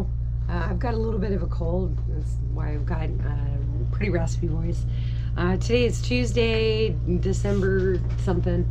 people. I've got a little bit of a cold. That's why I've got a pretty raspy voice. Today is Tuesday, December something,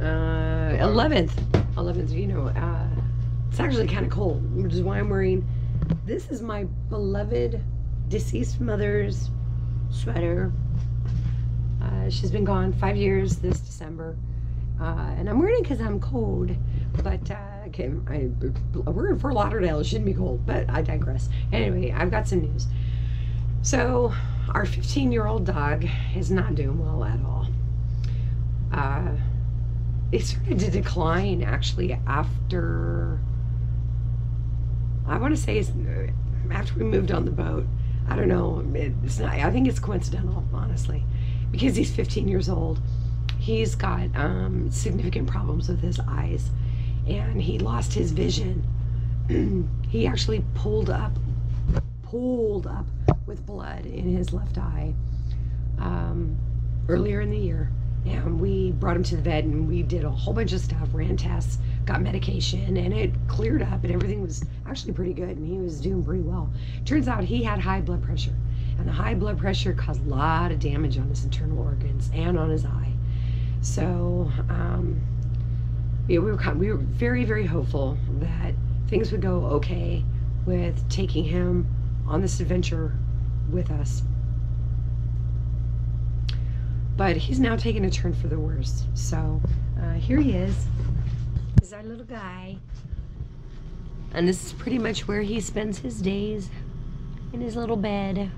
11th, you know, it's actually kind of cold, which is why I'm wearing, this is my beloved deceased mother's sweater. She's been gone 5 years this December, and I'm wearing it because I'm cold, but we're in Fort Lauderdale, it shouldn't be cold, but I digress. Anyway, I've got some news. So our 15-year-old dog is not doing well at all. It started to decline actually after, I want to say it's after we moved on the boat. I don't know, it's not, I think it's coincidental, honestly, because he's 15 years old. He's got significant problems with his eyes, and he lost his vision. He actually pulled up with blood in his left eye earlier in the year, and we brought him to the vet, and we did a whole bunch of stuff, ran tests, got medication, and it cleared up, and everything was actually pretty good, and he was doing pretty well. Turns out he had high blood pressure, and the high blood pressure caused a lot of damage on his internal organs and on his eye. So yeah, we were very, very hopeful that things would go okay with taking him on this adventure with us. But he's now taken a turn for the worse. So here he is. This is our little guy. And this is pretty much where he spends his days, in his little bed.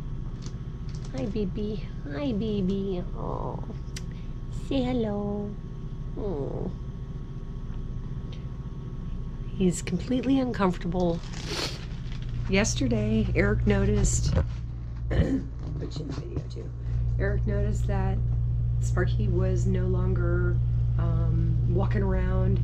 Hi, baby. Hi, baby. Oh, say hello. Oh. He's completely uncomfortable. Yesterday, Eric noticed, which in the video too, Eric noticed that Sparky was no longer walking around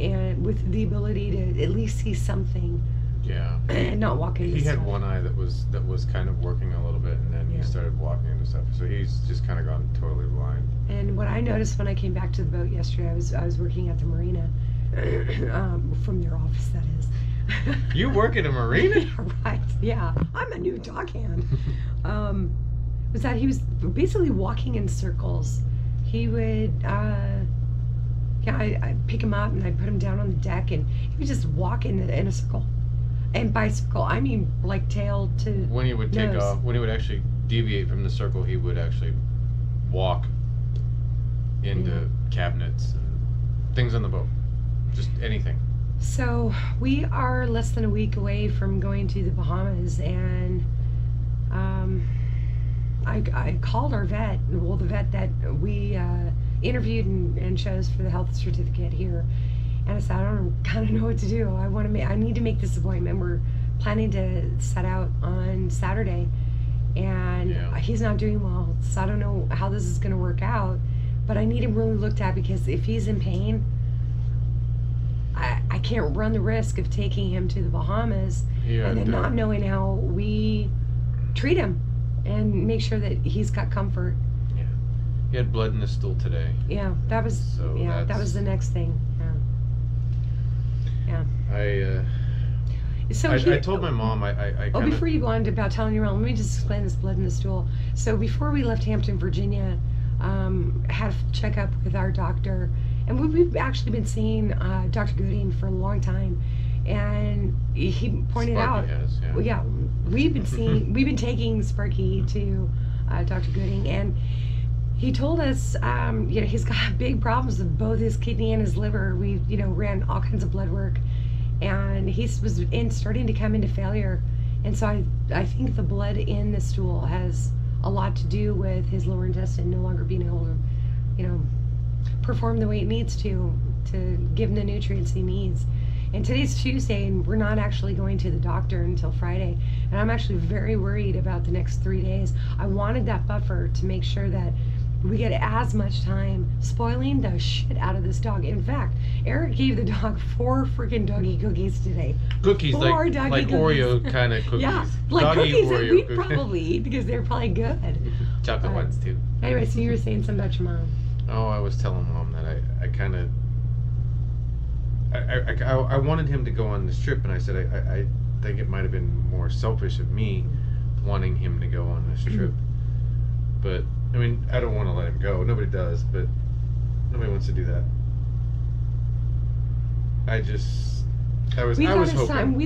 and with the ability to at least see something. Yeah. And not walking. He had one eye that was kind of working a little bit, and then he started walking and stuff. So he's just kind of gone totally blind. And what I noticed when I came back to the boat yesterday, I was working at the marina, from their office, that is. You work at a marina? Right, yeah. I'm a new dockhand. Was that he was basically walking in circles. He would, I'd pick him up and I'd put him down on the deck, and he would just walk in a circle. And by circle, I mean like tail to when he would take nose. Off, when he would actually deviate from the circle, he would actually walk into cabinets and things on the boat. Just anything. So we are less than a week away from going to the Bahamas, and I called our vet, well, the vet that we interviewed and chose for the health certificate here, and I said, I don't kind of know what to do. I need to make this appointment. We're planning to set out on Saturday, and he's not doing well, so I don't know how this is going to work out, but I need him really looked at, because if he's in pain, I can't run the risk of taking him to the Bahamas and then not knowing how we treat him and make sure that he's got comfort. Yeah, he had blood in his stool today. Yeah, that was so that was the next thing. Yeah. I told my mom before you go on about telling your mom, let me just explain this blood in the stool. So before we left Hampton, Virginia, had a checkup with our doctor. And we've actually been seeing Dr. Gooding for a long time, and he pointed Sparky out, we've been taking Sparky to Dr. Gooding, and he told us, you know, he's got big problems with both his kidney and his liver. We, you know, ran all kinds of blood work, and he was starting to come into failure, and so I think the blood in the stool has a lot to do with his lower intestine no longer being able to, you know, perform the way it needs to give him the nutrients he needs. And today's Tuesday, and we're not actually going to the doctor until Friday, and I'm actually very worried about the next 3 days. I wanted that buffer to make sure that we get as much time spoiling the shit out of this dog. In fact, Eric gave the dog 4 freaking doggy cookies today. Cookies, like cookies. Oreo kind of cookies. Yeah, like doggy cookies Oreo that we'd probably eat because they're probably good. Chocolate ones too. Anyway, so you were saying something about your mom. Oh, I was telling Mom that I wanted him to go on this trip, and I said I think it might have been more selfish of me wanting him to go on this trip. But I mean, I don't want to let him go. Nobody does, but nobody wants to do that. We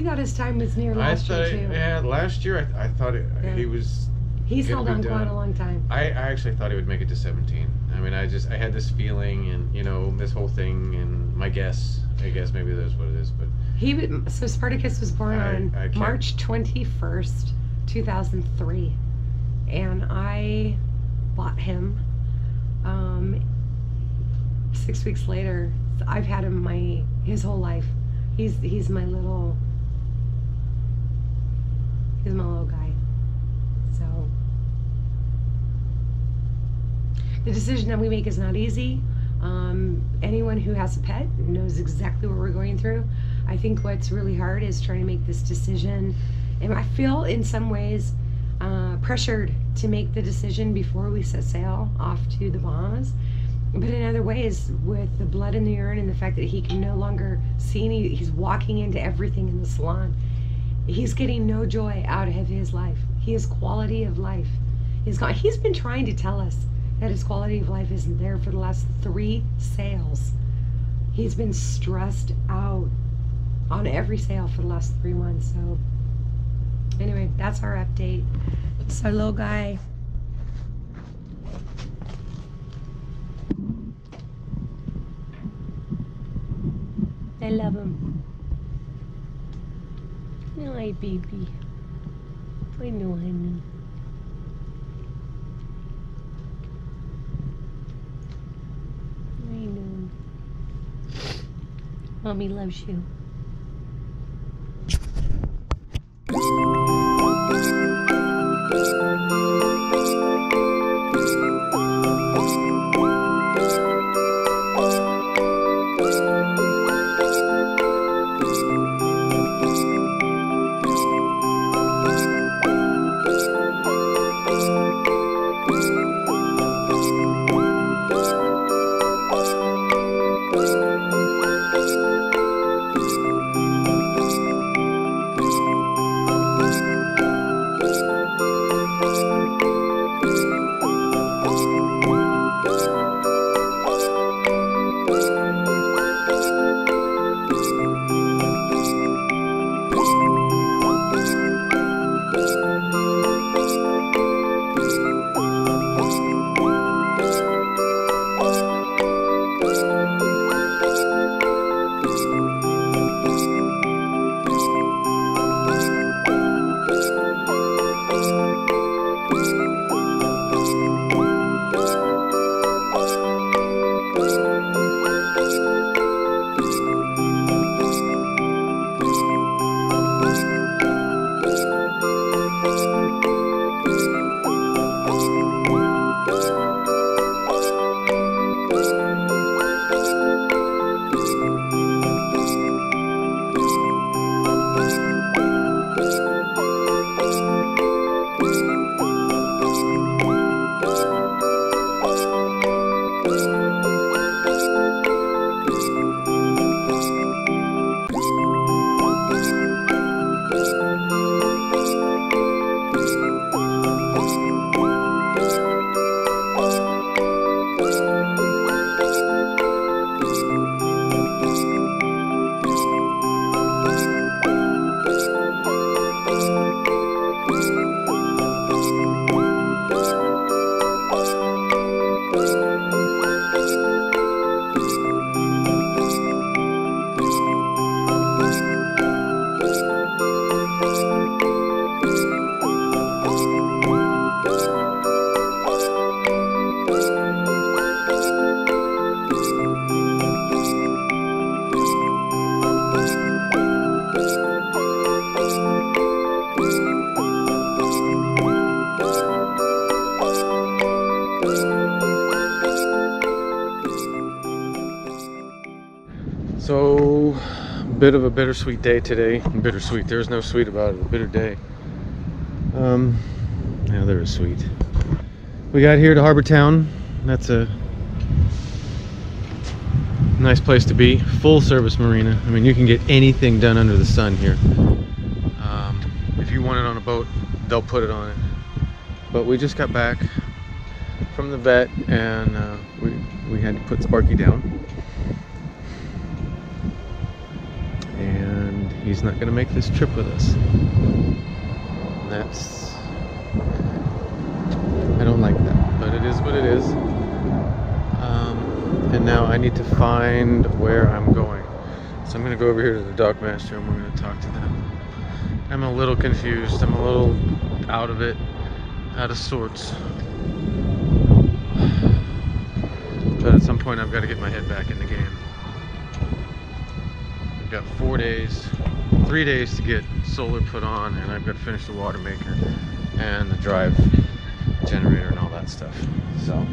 thought his time was near last year too. Yeah, last year I thought it, yeah. He was. He's held on quite a long time. I actually thought he would make it to 17. I mean, I had this feeling, and you know, this whole thing, and my guess. I guess maybe that's what it is, but so Spartacus was born on March 21st, 2003, and I bought him 6 weeks later. I've had him his whole life. He's my little guy. So the decision that we make is not easy. Anyone who has a pet knows exactly what we're going through. I think what's really hard is trying to make this decision, and I feel in some ways pressured to make the decision before we set sail off to the Bahamas. But in other ways, with the blood in the urine and the fact that he can no longer see any, he's walking into everything in the salon. He's getting no joy out of his life. His quality of life is gone. He's been trying to tell us that his quality of life isn't there for the last 3 sails. He's been stressed out on every sail for the last 3 months. So anyway, that's our update. It's our little guy. I love him. Hi, baby. I know, honey. I know. Mommy loves you. So, bit of a bittersweet day today. Bittersweet, there's no sweet about it, a bitter day. Yeah, there is sweet. We got here to Harbortown. That's a nice place to be. Full service marina. I mean, you can get anything done under the sun here. you want it on a boat, they'll put it on it. But we just got back from the vet, and we had to put Sparky down. And he's not gonna make this trip with us. That's... I don't like that, but it is what it is. And now I need to find where I'm going. So I'm gonna go over here to the dock master and we're gonna talk to them. I'm a little confused, I'm a little out of it, out of sorts. But at some point I've gotta get my head back in the game. I've got 3 days to get solar put on, and I've gotta finish the water maker and the drive generator and all that stuff, so.